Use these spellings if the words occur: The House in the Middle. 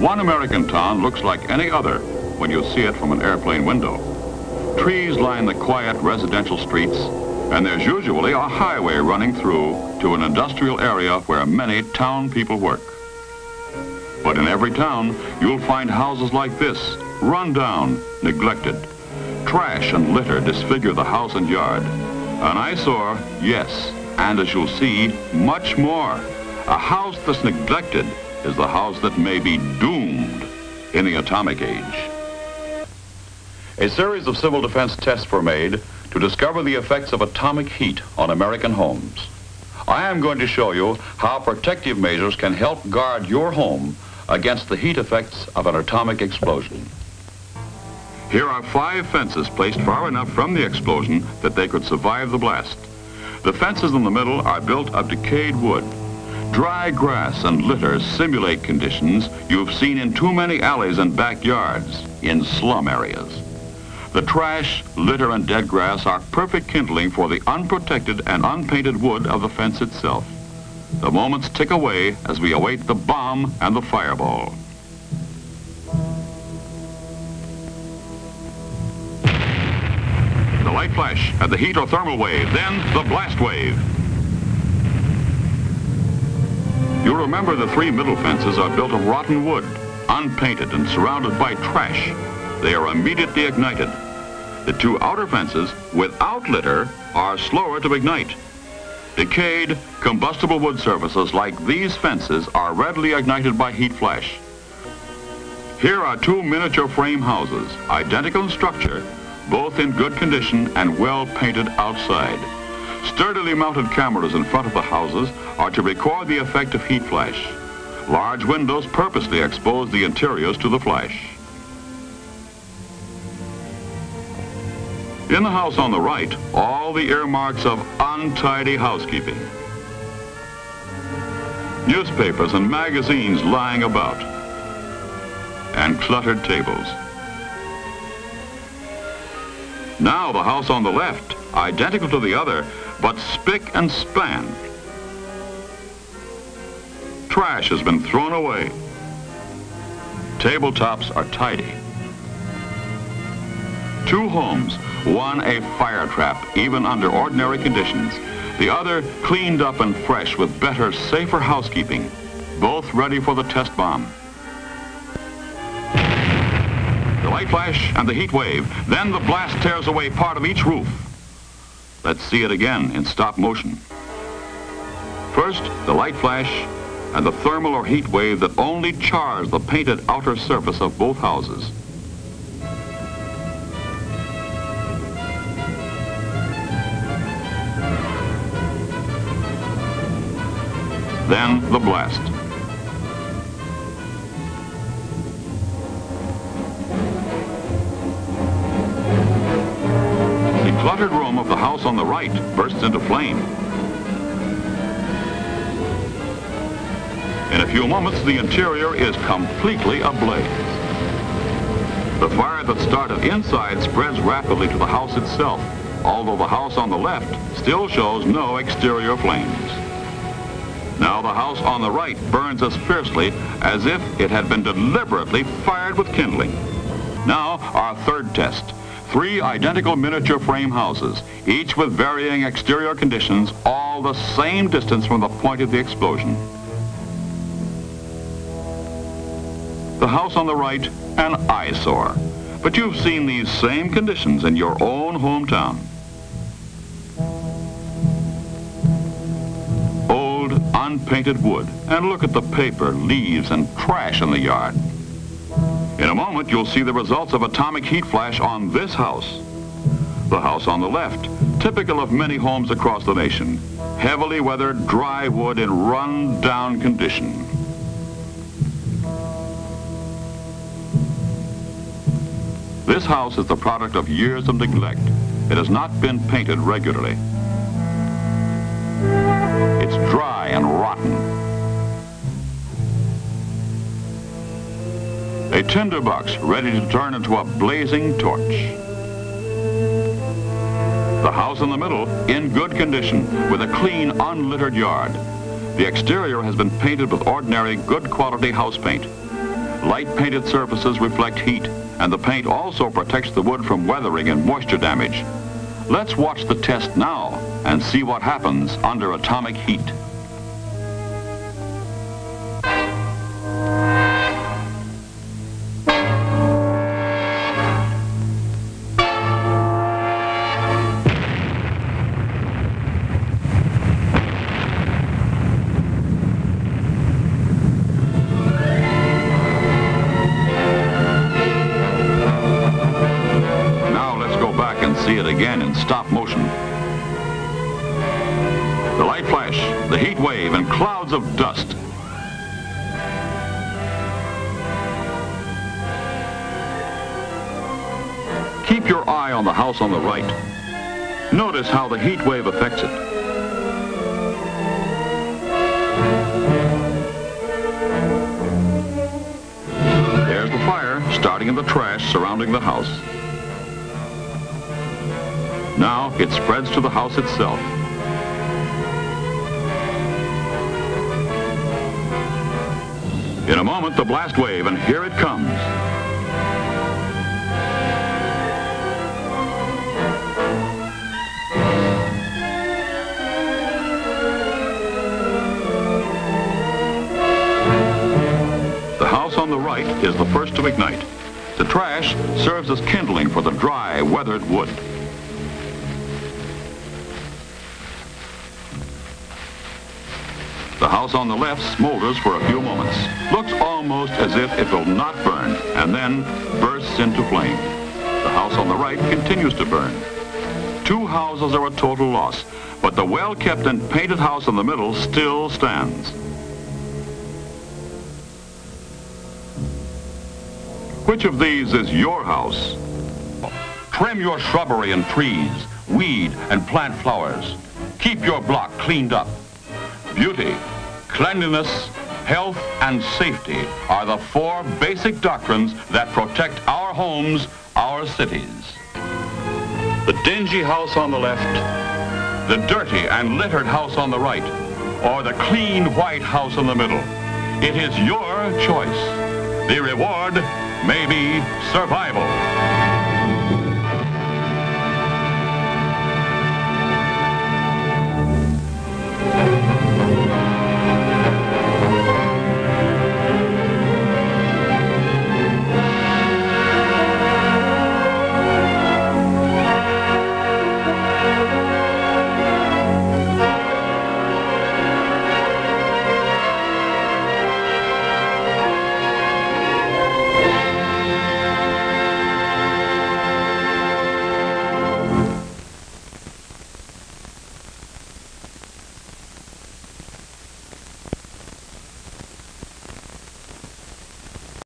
One American town looks like any other when you see it from an airplane window. Trees line the quiet residential streets, and there's usually a highway running through to an industrial area where many town people work. But in every town, you'll find houses like this, run down, neglected. Trash and litter disfigure the house and yard. An eyesore, yes, and as you'll see, much more. A house that's neglected is the house that may be doomed in the atomic age. A series of civil defense tests were made to discover the effects of atomic heat on American homes. I am going to show you how protective measures can help guard your home against the heat effects of an atomic explosion. Here are 5 fences placed far enough from the explosion that they could survive the blast. The fences in the middle are built of decayed wood. Dry grass and litter simulate conditions you've seen in too many alleys and backyards in slum areas. The trash, litter, and dead grass are perfect kindling for the unprotected and unpainted wood of the fence itself. The moments tick away as we await the bomb and the fireball. The light flash and the heat or thermal wave, then the blast wave. You'll remember the 3 middle fences are built of rotten wood, unpainted and surrounded by trash. They are immediately ignited. The 2 outer fences, without litter, are slower to ignite. Decayed, combustible wood surfaces like these fences are readily ignited by heat flash. Here are 2 miniature frame houses, identical in structure, both in good condition and well painted outside. Sturdily mounted cameras in front of the houses are to record the effect of heat flash. Large windows purposely expose the interiors to the flash. In the house on the right, all the earmarks of untidy housekeeping. Newspapers and magazines lying about, and cluttered tables. Now the house on the left, identical to the other, but spick and span. Trash has been thrown away. Tabletops are tidy. 2 homes, one a fire trap, even under ordinary conditions. The other cleaned up and fresh with better, safer housekeeping. Both ready for the test bomb. The light flash and the heat wave. Then the blast tears away part of each roof. Let's see it again in stop motion. First, the light flash and the thermal or heat wave that only chars the painted outer surface of both houses. Then the blast. The cluttered room of the house on the right bursts into flame. In a few moments, the interior is completely ablaze. The fire that started inside spreads rapidly to the house itself, although the house on the left still shows no exterior flames. Now the house on the right burns as fiercely as if it had been deliberately fired with kindling. Now our third test. 3 identical miniature frame houses, each with varying exterior conditions, all the same distance from the point of the explosion. The house on the right, an eyesore. But you've seen these same conditions in your own hometown. Old, unpainted wood, and look at the paper, leaves, and trash in the yard. In a moment, you'll see the results of atomic heat flash on this house. The house on the left, typical of many homes across the nation, heavily weathered, dry wood in run-down condition. This house is the product of years of neglect. It has not been painted regularly. It's dry and rotten. A tinderbox ready to turn into a blazing torch. The house in the middle, in good condition, with a clean, unlittered yard. The exterior has been painted with ordinary, good quality house paint. Light painted surfaces reflect heat, and the paint also protects the wood from weathering and moisture damage. Let's watch the test now and see what happens under atomic heat. See it again in stop motion. The light flash, the heat wave, and clouds of dust. Keep your eye on the house on the right. Notice how the heat wave affects it. There's the fire starting in the trash surrounding the house. Now it spreads to the house itself. In a moment, the blast wave, and here it comes. The house on the right is the first to ignite. The trash serves as kindling for the dry, weathered wood. The house on the left smolders for a few moments. Looks almost as if it will not burn, and then bursts into flame. The house on the right continues to burn. Two houses are a total loss, but the well-kept and painted house in the middle still stands. Which of these is your house? Trim your shrubbery and trees, weed and plant flowers. Keep your block cleaned up. Beauty, cleanliness, health, and safety are the four basic doctrines that protect our homes, our cities. The dingy house on the left, the dirty and littered house on the right, or the clean white house in the middle. It is your choice. The reward may be survival.